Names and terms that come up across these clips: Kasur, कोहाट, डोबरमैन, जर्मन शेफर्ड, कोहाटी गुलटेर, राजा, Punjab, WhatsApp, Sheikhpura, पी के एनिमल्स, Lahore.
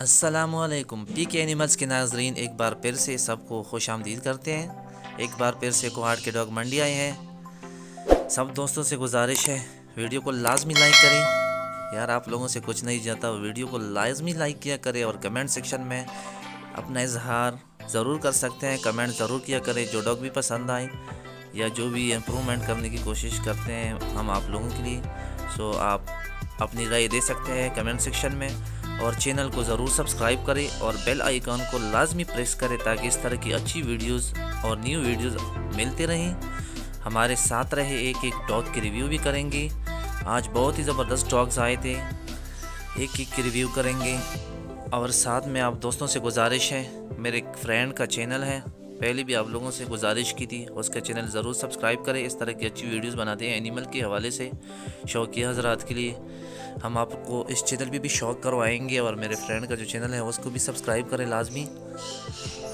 अस्सलामुअलैकुम पी के एनिमल्स के नाज़रीन, एक बार फिर से सबको खुशामदीद करते हैं। एक बार फिर से कोहाट के डॉग मंडी आए हैं। सब दोस्तों से गुजारिश है वीडियो को लाजमी लाइक करें। यार आप लोगों से कुछ नहीं जाता, वीडियो को लाजमी लाइक किया करें और कमेंट सेक्शन में अपना इजहार ज़रूर कर सकते हैं, कमेंट ज़रूर किया करें। जो डॉग भी पसंद आए या जो भी इम्प्रूवमेंट करने की कोशिश करते हैं हम आप लोगों के लिए, सो आप अपनी राय दे सकते हैं कमेंट सेक्शन में। और चैनल को ज़रूर सब्सक्राइब करें और बेल आइकॉन को लाजमी प्रेस करें ताकि इस तरह की अच्छी वीडियोस और न्यू वीडियोस मिलते रहें। हमारे साथ रहे, एक एक डॉग की रिव्यू भी करेंगे। आज बहुत ही ज़बरदस्त डॉग्स आए थे, एक एक की रिव्यू करेंगे। और साथ में आप दोस्तों से गुजारिश है, मेरे एक फ्रेंड का चैनल है, पहले भी आप लोगों से गुजारिश की थी, उसका चैनल ज़रूर सब्सक्राइब करें। इस तरह की अच्छी वीडियोस बनाते हैं एनिमल के हवाले से शौकिया हजरात के लिए। हम आपको इस चैनल पे भी शौक करवाएंगे और मेरे फ्रेंड का जो चैनल है उसको भी सब्सक्राइब करें लाजमी।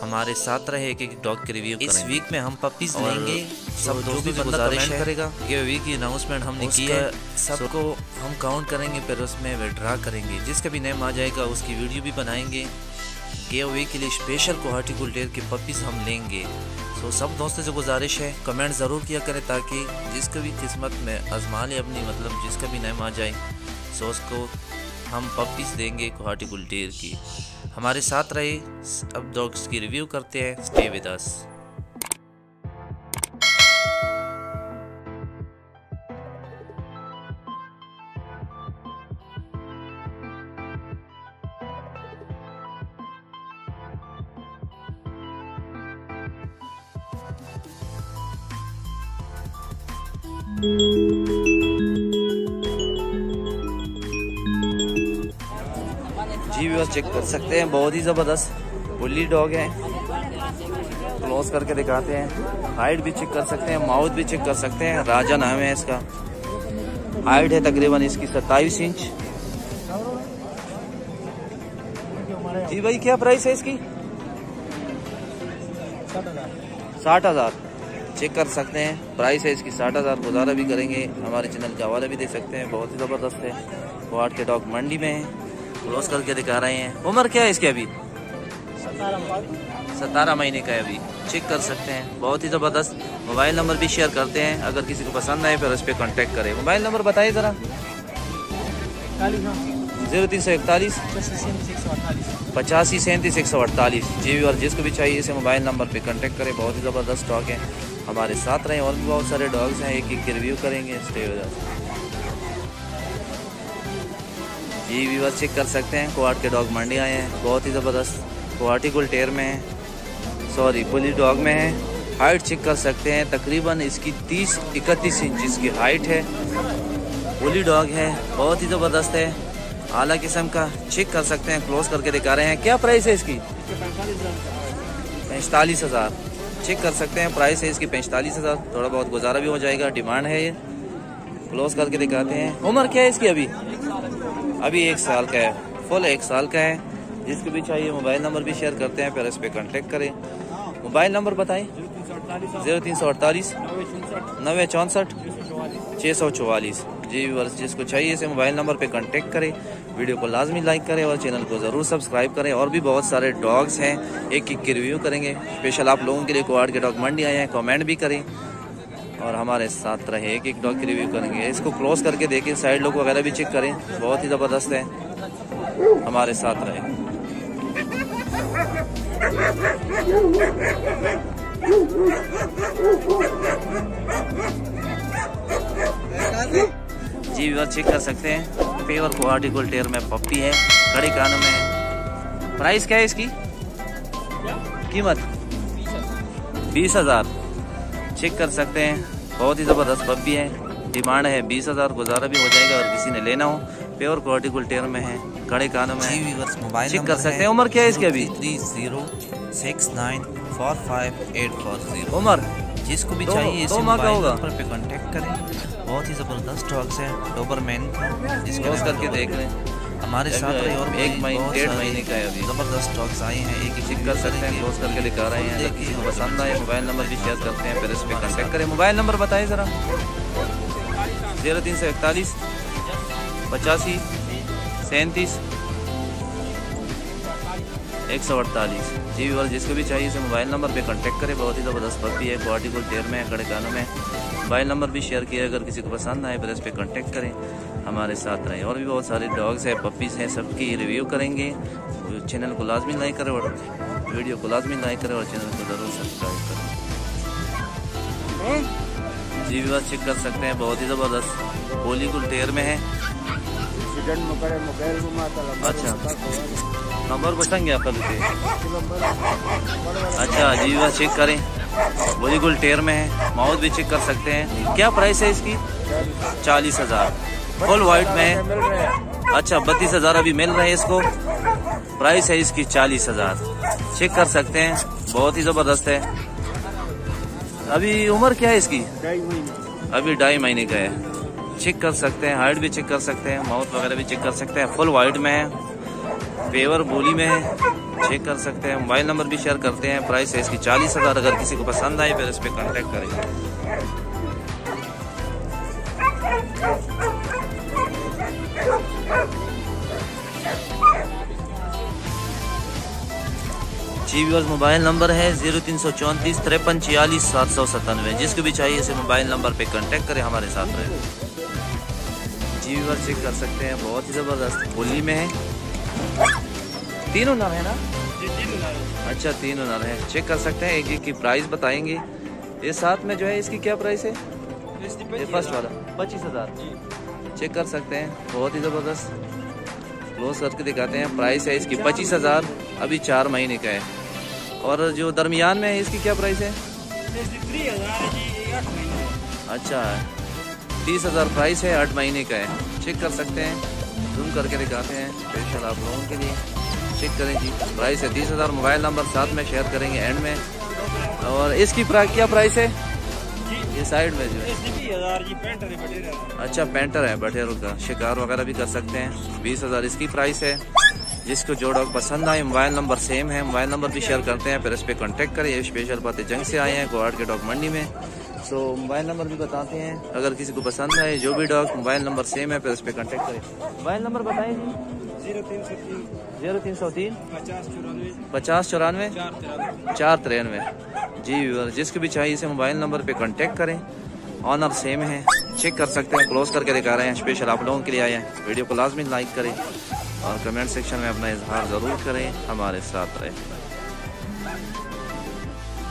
हमारे साथ रहे, एक एक डॉग के रिव्यू इस वीक में हम पपीज़ लेंगे। सब दोस्त भी गुजारिश करेगा कि वीक की अनाउंसमेंट हमने की है, सबको हम काउंट करेंगे फिर उसमें विड्रा करेंगे। जिसका भी नेम आ जाएगा उसकी वीडियो भी बनाएंगे। गिवअवे के लिए स्पेशल कोहाटी गुलडेर के पपीज़ हम लेंगे। तो सब दोस्तों से गुजारिश है कमेंट ज़रूर किया करें ताकि जिसका भी किस्मत में आजमा ले अपनी, मतलब जिसका भी नेम आ जाए सो उसको हम पपीज़ देंगे कोहाटी गुलडेर की। हमारे साथ रहे, अब डॉग्स की रिव्यू करते हैं। Stay with us. जी व्यूअर्स चेक कर सकते हैं, बहुत ही ज़बरदस्त बुल्ली डॉग है। क्लोज करके दिखाते हैं, हाइट भी चेक कर सकते हैं, माउथ भी चेक कर सकते हैं। राजा नाम है इसका, हाइट है तकरीबन इसकी 27 इंच। जी भाई क्या प्राइस है इसकी? 60,000 चेक कर सकते हैं, प्राइस है इसकी 60,000। गुजारा भी करेंगे, हमारे चैनल का हवाला भी दे सकते हैं, बहुत ही ज़बरदस्त है। कोहाट के डॉग मंडी में है, क्लोज करके दिखा रहे हैं। उम्र क्या है इसकी? अभी 17 महीने का है, अभी चेक कर सकते हैं, बहुत ही ज़बरदस्त। मोबाइल नंबर भी शेयर करते हैं, अगर किसी को पसंद आए फिर उस पर कॉन्टेक्ट करें। मोबाइल नंबर बताइए ज़रा। 0341 8537 148। जी और जिसको भी चाहिए इसे मोबाइल नंबर पे कांटेक्ट करें, बहुत ही ज़बरदस्त डॉग है। हमारे साथ रहें, और भी बहुत सारे डॉग्स हैं, एक एक रिव्यू करेंगे। Stay with us. जी व्यूअर्स चेक कर सकते हैं, कोहाट के डॉग मंडी आए हैं, बहुत ही ज़बरदस्त कोहाटी गुलटेर में है, सॉरी बुली डॉग में है। हाइट चेक कर सकते हैं, तकरीबन इसकी 30-31 इंच इसकी हाइट है। बुली डॉग है, बहुत ही ज़बरदस्त है, आला किस्म का। चेक कर सकते हैं, क्लोज करके दिखा रहे हैं। क्या प्राइस है इसकी? 45,000। चेक कर सकते हैं, प्राइस है इसकी 45,000। थोड़ा बहुत गुजारा भी हो जाएगा, डिमांड है ये। क्लोज करके दिखाते हैं। उम्र क्या है इसकी? अभी 1 साल का है, फुल 1 साल का है। जिसको भी चाहिए मोबाइल नंबर भी शेयर करते हैं, फिर इस पर कॉन्टेक्ट करें। मोबाइल नंबर बताएं। 0348 964 644। जी व्यूअर्स जिसको चाहिए इसे मोबाइल नंबर पे कांटेक्ट करें। वीडियो को लाजमी लाइक करें और चैनल को ज़रूर सब्सक्राइब करें। और भी बहुत सारे डॉग्स हैं, एक एक के रिव्यू करेंगे, स्पेशल आप लोगों के लिए कोहाट के डॉग मंडी आए हैं। कमेंट भी करें और हमारे साथ रहे, एक एक डॉग की रिव्यू करेंगे। इसको क्लोज करके देखें, साइड लुक वगैरह भी चेक करें, बहुत ही ज़बरदस्त है। हमारे साथ रहे। जी व्यूअर चेक कर सकते हैं, पेवर कोहाटी गुलटेर में पप्पी है, खड़े कानों में। प्राइस क्या है इसकी? कीमत 20,000। चेक कर सकते हैं, बहुत ही ज़बरदस्त पप्पी है, डिमांड है 20,000। गुजारा भी हो जाएगा और किसी ने लेना हो। पेवर कोहाटी गुलटेर में है, खड़े कानों में। मोबाइल चेक कर सकते हैं। उम्र क्या है इसकी? अभी 30694584। उम्र जिसको भी चाहिए इसे मोबाइल नंबर पे कांटेक्ट करें। बहुत ही ज़बरदस्त डॉग्स हैं, डोबरमैन का, जिसको यूज़ करके देख रहे हैं। हमारे साथ रहे, और 1 महीने 1.5 महीने का है, अभी ज़बरदस्त डॉग्स आए हैं, एक ही चेक कर सकते हैं, क्लोज करके दिखा रहे हैं। किसी को पसंद आए मोबाइल नंबर भी शेयर करते हैं, फिर इस पर कांटेक्ट करें। मोबाइल नंबर बताएं ज़रा। 0341 8537। 148। जी व्यूअर्स, जिसको भी चाहिए उसे मोबाइल नंबर पे कांटेक्ट करें। बहुत ही ज़बरदस्त पपी है, क्वालिटी गुल टेर में है, कड़े कानों में। मोबाइल नंबर भी शेयर किया, अगर किसी को पसंद आए तो इस पर कांटेक्ट करें, हमारे साथ रहें। और भी बहुत सारे डॉग्स हैं, पपीज़ हैं, सबकी रिव्यू करेंगे। चैनल को लाजमी लाइक करें और वीडियो को लाजमी लाइक करें और चैनल को ज़रूर सब्सक्राइब करें। जी व्यूअर्स, चेक कर सकते हैं, बहुत ही ज़बरदस्त होली गुल टेर में है। अच्छा, नंबर बताएंगे आपका मुझे? अच्छा जी व्यूअर्स, चेक करें, होली गुल टेर में है। माउथ भी चेक कर सकते हैं। क्या प्राइस है इसकी? 40,000। फुल वाइट में है। अच्छा, 32,000 अभी मिल रहे हैं इसको। प्राइस है इसकी 40,000। चेक कर सकते हैं, बहुत ही ज़बरदस्त है। अभी उम्र क्या है इसकी? अभी 2.5 महीने का है। चेक कर सकते हैं, हाइट भी चेक कर सकते हैं, माउथ वगैरह भी चेक कर सकते हैं। फुल वाइट में है, पेवर बोली में है। चेक कर सकते हैं, मोबाइल नंबर भी शेयर करते हैं। प्राइस है इसकी 40,000। अगर किसी को पसंद आए फिर इस पर कॉन्टेक्ट करेंगे। जी व्यूअर्स, मोबाइल नंबर है 0334 5346 797। जिसको भी चाहिए इसे मोबाइल नंबर पे कांटेक्ट करें, हमारे साथ रहें। जी व्यूअर्स, चेक कर सकते हैं, बहुत ही ज़बरदस्त होली में है। तीनों नर है ना? अच्छा, तीनों नर है। चेक कर सकते हैं, एक एक की प्राइस बताएंगे। ये साथ में जो है, इसकी क्या प्राइस है? ये फर्स्ट वाला 25,000। चेक कर सकते हैं, बहुत ही ज़बरदस्त। क्लोज करके दिखाते हैं, प्राइस है इसकी 25,000। अभी 4 महीने का है। और जो दरमियान में है, इसकी क्या प्राइस है? 33,000। अच्छा, 30,000 प्राइस है, 8 महीने का है। चेक कर सकते हैं, जूम करके दिखाते हैं स्पेशल आप लोगों के लिए। चेक करें जी, प्राइस है 30,000। मोबाइल नंबर साथ में शेयर करेंगे एंड में। और इसकी क्या प्राइस है? ये साइड में जो है, अच्छा पेंटर है, बटेरों का शिकार वगैरह भी कर सकते हैं। 20,000 इसकी प्राइस है। जिसको जो डॉग पसंद आए, मोबाइल नंबर सेम है, मोबाइल नंबर भी शेयर करते हैं, फिर इस पर कॉन्टेक्ट करें। ये स्पेशल बातें जंग से आए हैं, कोहाट के डॉग मंडी में। सो मोबाइल नंबर भी बताते हैं, अगर किसी को पसंद आए जो भी डॉग, मोबाइल नंबर सेम है, फिर इस पर कॉन्टेक्ट करें। मोबाइल नंबर बताएं जी। 0303 5094 493। जी व्यूअर्स, जिसको भी चाहिए इसे मोबाइल नंबर पे कांटेक्ट करें, ऑनर सेम है। चेक कर सकते हैं, क्लोज करके दिखा रहे हैं, स्पेशल आप लोगों के लिए आए हैं। वीडियो को लाजमी लाइक करें और कमेंट सेक्शन में अपना इजहार ज़रूर करें, हमारे साथ रहें।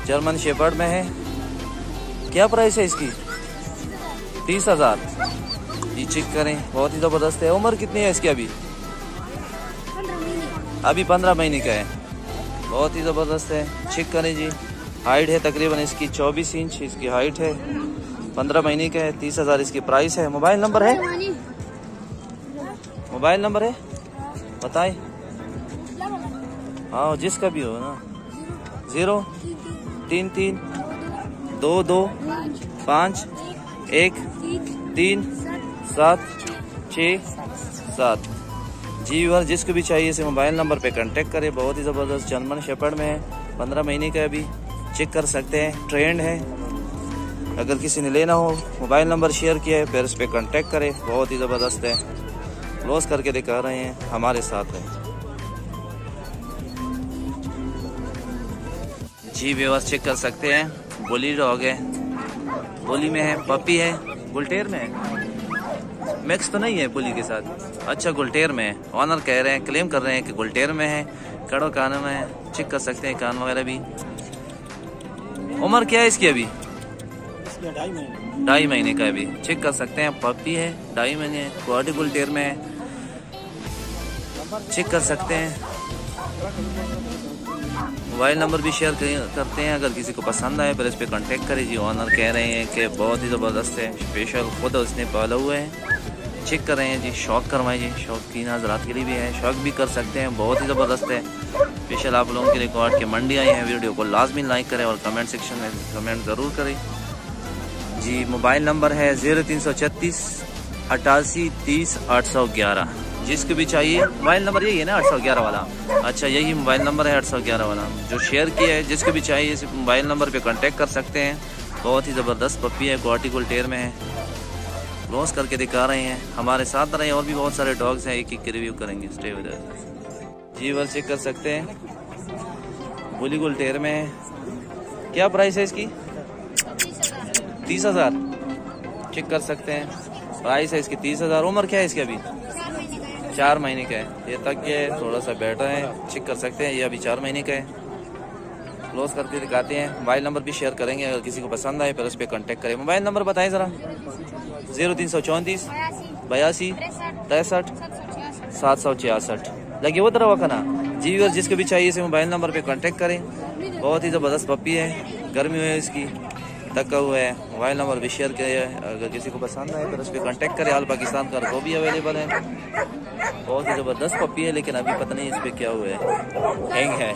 जर्मन शेफर्ड में है, क्या प्राइस है इसकी? 30,000। ये चेक करें, बहुत ही ज़बरदस्त है। उम्र कितनी है इसकी अभी? अभी 15 महीने का है। बहुत ही ज़बरदस्त है। चेक करें जी, हाइट है तकरीबन इसकी 24 इंच इसकी हाइट है। 15 महीने का है। 30,000 इसकी प्राइस है। मोबाइल नंबर है? मोबाइल नंबर है बताएं। हाँ, जिसका भी हो ना। 033 22 5 1 3 7 6 7। जी व्यूअर्स, जिसको भी चाहिए इसे मोबाइल नंबर पे कांटेक्ट करें। बहुत ही ज़बरदस्त जर्मन शेफर्ड में है, 15 महीने का अभी। चेक कर सकते हैं, ट्रेंड है। अगर किसी ने लेना हो, मोबाइल नंबर शेयर किया है, फिर उस पर कांटेक्ट करें। बहुत ही ज़बरदस्त है, क्लोज करके दिखा रहे हैं, हमारे साथ हैं। जी व्यूअर्स, चेक कर सकते हैं, बोली डॉग है, बोली में है, पपी है, गुलटेर में है। मिक्स तो नहीं है बोली के साथ। अच्छा, गुलटेर में है। ऑनर कह रहे हैं, क्लेम कर रहे हैं कि गुलटेर में है, कड़ो कानों में है। चेक कर सकते हैं, कान वगैरह भी। उम्र क्या है इसकी अभी? 2.5 महीने का अभी। चेक कर सकते हैं, पपी है, 2.5 महीने, क्वालिटी गुलटेर में है। चेक कर सकते हैं, मोबाइल नंबर भी शेयर करते हैं, अगर किसी को पसंद आए पर इस पर कांटेक्ट करें। जी ऑनर कह रहे हैं कि बहुत ही ज़बरदस्त है, स्पेशल खुद उसने पाला हुआ है। चेक कर रहे हैं जी, शौक करवाएं जी, शौकीन हजरात के लिए भी है, शौक भी कर सकते हैं। बहुत ही ज़बरदस्त है, स्पेशल आप लोगों के लिए कोहाट के मंडी आए हैं। वीडियो को लाजमी लाइक करें और कमेंट सेक्शन में कमेंट ज़रूर करें। जी मोबाइल नंबर है 0336 88 30 811। जिसको भी चाहिए, मोबाइल नंबर यही है ना, 811 वाला? अच्छा, यही मोबाइल नंबर है, 811 वाला जो शेयर किया है। जिसको भी चाहिए इस मोबाइल नंबर पर कॉन्टेक्ट कर सकते हैं। बहुत ही ज़बरदस्त पपी है, कोहाटी गुलटेर में है। क्लोज करके दिखा रहे हैं, हमारे साथ रहें। और भी बहुत सारे डॉग्स हैं, एक एक के रिव्यू करेंगे। Stay with us. जी व्यूअर्स, चेक कर सकते हैं, बोली गुलटेर में है। क्या प्राइस है इसकी? 30,000। चेक कर सकते हैं, प्राइस है इसकी 30,000। उम्र क्या है इसकी? अभी 4 महीने का है। ये तक ये थोड़ा सा बैठा है, चेक कर सकते हैं, ये अभी 4 महीने का है। क्लोज करके दिखाते हैं। मोबाइल नंबर भी शेयर करेंगे, अगर किसी को पसंद आए फिर उस पर कॉन्टेक्ट करें। मोबाइल नंबर बताएं ज़रा। 0334 82 63 766। लगे वो तरह वकना जी, और जिसको भी चाहिए इसे मोबाइल नंबर पे कॉन्टेक्ट करें। बहुत ही ज़बरदस्त पप्पी है, गर्मी हुई है इसकी, तका हुआ है। मोबाइल नंबर भी शेयर करें, अगर किसी को पसंद आए फिर उस पर कॉन्टेक्ट करें। आल पाकिस्तान का वो भी अवेलेबल है। बहुत ही ज़बरदस्त पप्पी है, लेकिन अभी पता नहीं इस पर क्या हुआ है, हैंग है।